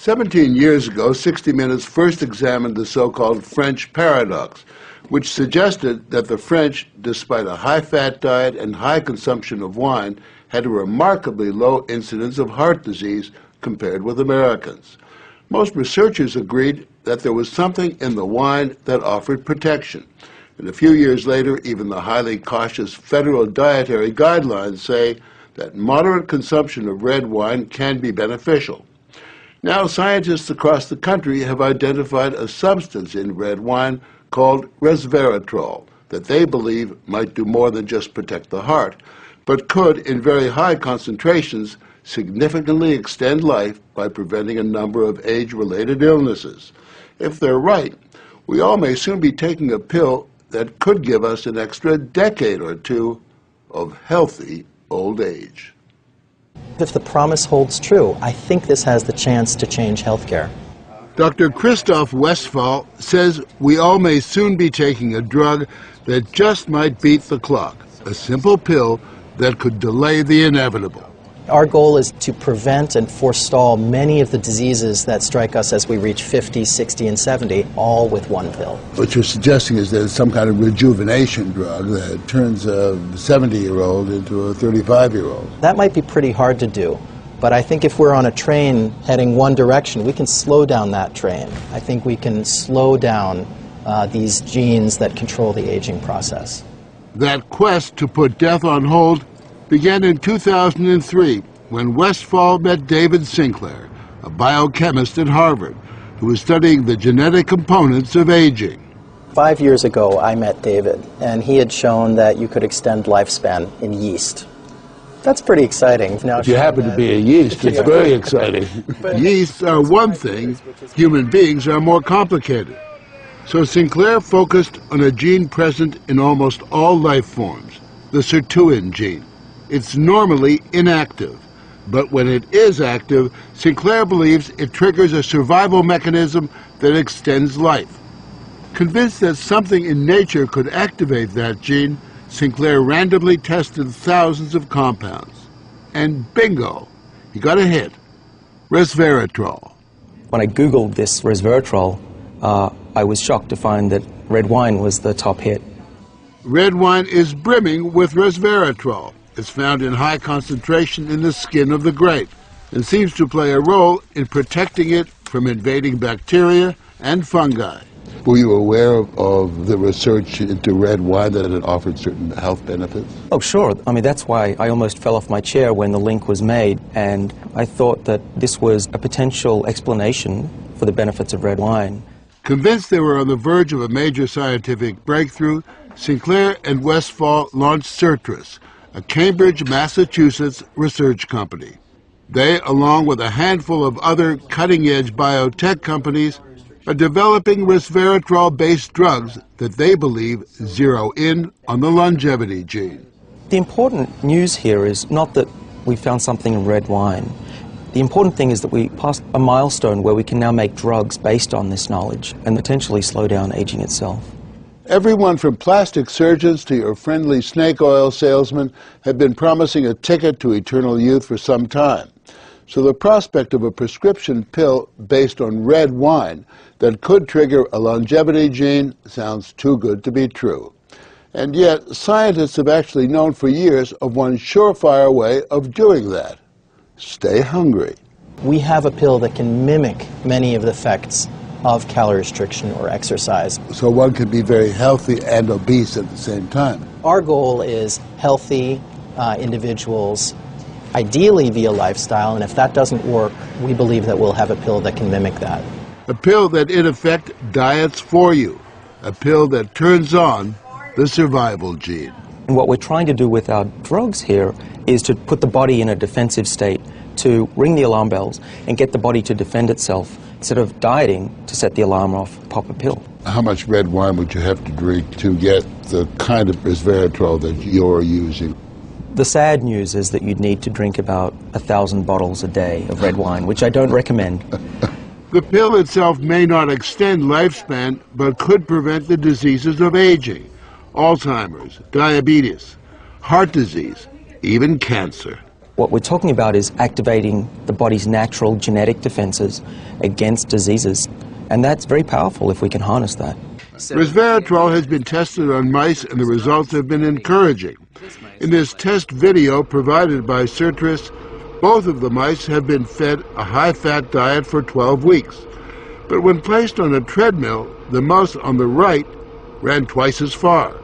17 years ago, 60 Minutes first examined the so-called French paradox, which suggested that the French, despite a high-fat diet and high consumption of wine, had a remarkably low incidence of heart disease compared with Americans. Most researchers agreed that there was something in the wine that offered protection. And a few years later, even the highly cautious federal dietary guidelines say that moderate consumption of red wine can be beneficial. Now, scientists across the country have identified a substance in red wine called resveratrol that they believe might do more than just protect the heart, but could, in very high concentrations, significantly extend life by preventing a number of age-related illnesses. If they're right, we all may soon be taking a pill that could give us an extra decade or two of healthy old age. If the promise holds true, I think this has the chance to change healthcare. Dr. Christoph Westphal says we all may soon be taking a drug that just might beat the clock, a simple pill that could delay the inevitable. Our goal is to prevent and forestall many of the diseases that strike us as we reach 50, 60, and 70, all with one pill. What you're suggesting is there's some kind of rejuvenation drug that turns a 70-year-old into a 35-year-old. That might be pretty hard to do, but I think if we're on a train heading one direction, we can slow down that train. I think we can slow down these genes that control the aging process. That quest to put death on hold began in 2003 when Westphal met David Sinclair, a biochemist at Harvard, who was studying the genetic components of aging. 5 years ago, I met David, and he had shown that you could extend lifespan in yeast. That's pretty exciting. Now, if you happen to be a yeast, it's very exciting. Yeasts are one thing. Human beings are more complicated. So Sinclair focused on a gene present in almost all life forms, the Sirtuin gene. It's normally inactive, but when it is active, Sinclair believes it triggers a survival mechanism that extends life. Convinced that something in nature could activate that gene, Sinclair randomly tested thousands of compounds. And bingo, he got a hit, resveratrol. When I Googled this resveratrol, I was shocked to find that red wine was the top hit. Red wine is brimming with resveratrol. It's found in high concentration in the skin of the grape and seems to play a role in protecting it from invading bacteria and fungi. Were you aware of the research into red wine that it offered certain health benefits? Oh, sure. I mean, that's why I almost fell off my chair when the link was made, and I thought that this was a potential explanation for the benefits of red wine. Convinced they were on the verge of a major scientific breakthrough, Sinclair and Westphal launched Sirtris, a Cambridge, Massachusetts research company. They, along with a handful of other cutting-edge biotech companies, are developing resveratrol-based drugs that they believe zero in on the longevity gene. The important news here is not that we found something in red wine. The important thing is that we passed a milestone where we can now make drugs based on this knowledge and potentially slow down aging itself. Everyone from plastic surgeons to your friendly snake oil salesman have been promising a ticket to eternal youth for some time. So the prospect of a prescription pill based on red wine that could trigger a longevity gene sounds too good to be true. And yet, scientists have actually known for years of one surefire way of doing that. Stay hungry. We have a pill that can mimic many of the effects of calorie restriction or exercise. So one can be very healthy and obese at the same time. Our goal is healthy individuals, ideally via lifestyle, and if that doesn't work, we believe that we'll have a pill that can mimic that. A pill that, in effect, diets for you. A pill that turns on the survival gene. And what we're trying to do with our drugs here is to put the body in a defensive state, to ring the alarm bells and get the body to defend itself. Instead of dieting to set the alarm off, pop a pill. How much red wine would you have to drink to get the kind of resveratrol that you're using? The sad news is that you'd need to drink about 1,000 bottles a day of red wine, which I don't recommend. The pill itself may not extend lifespan, but could prevent the diseases of aging, Alzheimer's, diabetes, heart disease, even cancer. What we're talking about is activating the body's natural genetic defenses against diseases. And that's very powerful if we can harness that. Resveratrol has been tested on mice and the results have been encouraging. In this test video provided by Sirtris, both of the mice have been fed a high-fat diet for 12 weeks. But when placed on a treadmill, the mouse on the right ran twice as far.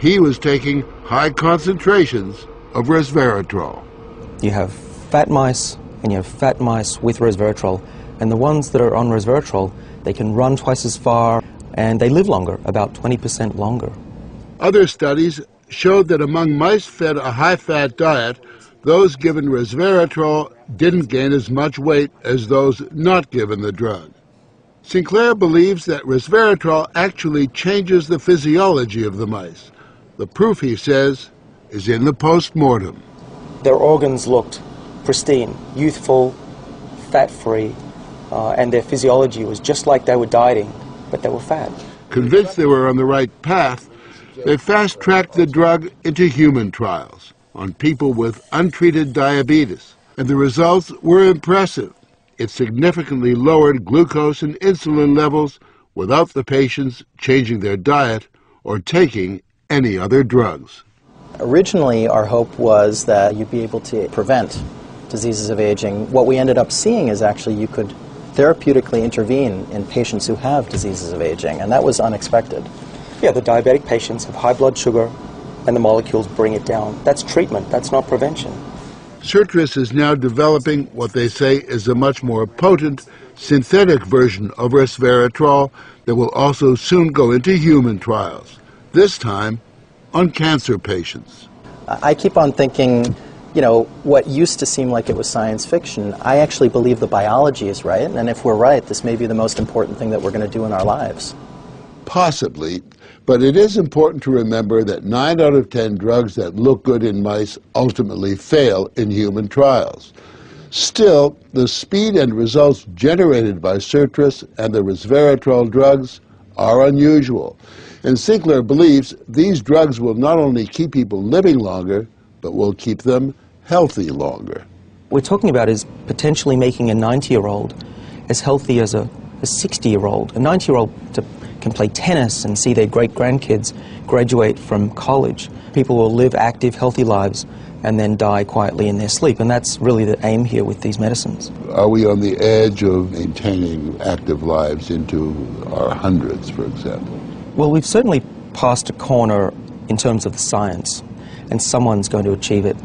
He was taking high concentrations of resveratrol. You have fat mice and you have fat mice with resveratrol. And the ones that are on resveratrol, they can run twice as far and they live longer, about 20% longer. Other studies showed that among mice fed a high-fat diet, those given resveratrol didn't gain as much weight as those not given the drug. Sinclair believes that resveratrol actually changes the physiology of the mice. The proof, he says, is in the post-mortem. Their organs looked pristine, youthful, fat-free, and their physiology was just like they were dieting, but they were fat. Convinced they were on the right path, they fast-tracked the drug into human trials on people with untreated diabetes, and the results were impressive. It significantly lowered glucose and insulin levels without the patients changing their diet or taking any other drugs. Originally, our hope was that you'd be able to prevent diseases of aging. What we ended up seeing is actually you could therapeutically intervene in patients who have diseases of aging, and that was unexpected. Yeah, the diabetic patients have high blood sugar, and the molecules bring it down. That's treatment, that's not prevention. Sirtris is now developing what they say is a much more potent synthetic version of resveratrol that will also soon go into human trials, this time on cancer patients. I keep on thinking, you know, what used to seem like it was science fiction, I actually believe the biology is right, and if we're right, this may be the most important thing that we're going to do in our lives. Possibly, but it is important to remember that 9 out of 10 drugs that look good in mice ultimately fail in human trials. Still, the speed and results generated by Sirtris and the resveratrol drugs are unusual, and Sinclair believes these drugs will not only keep people living longer, but will keep them healthy longer. What we're talking about is potentially making a 90-year-old as healthy as a 60-year-old. A 90-year-old can play tennis and see their great-grandkids graduate from college. People will live active, healthy lives and then die quietly in their sleep, and that's really the aim here with these medicines. Are we on the edge of maintaining active lives into our hundreds, for example? Well, we've certainly passed a corner in terms of the science, and someone's going to achieve it.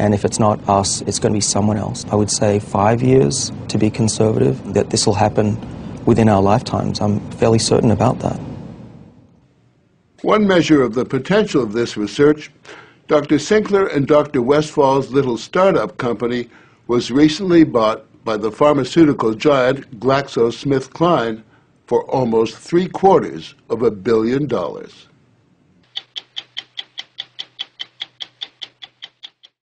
And if it's not us, it's going to be someone else. I would say 5 years, to be conservative, that this will happen within our lifetimes. I'm fairly certain about that. One measure of the potential of this research, Dr. Sinclair and Dr. Westphal's little startup company was recently bought by the pharmaceutical giant GlaxoSmithKline for almost $750 million.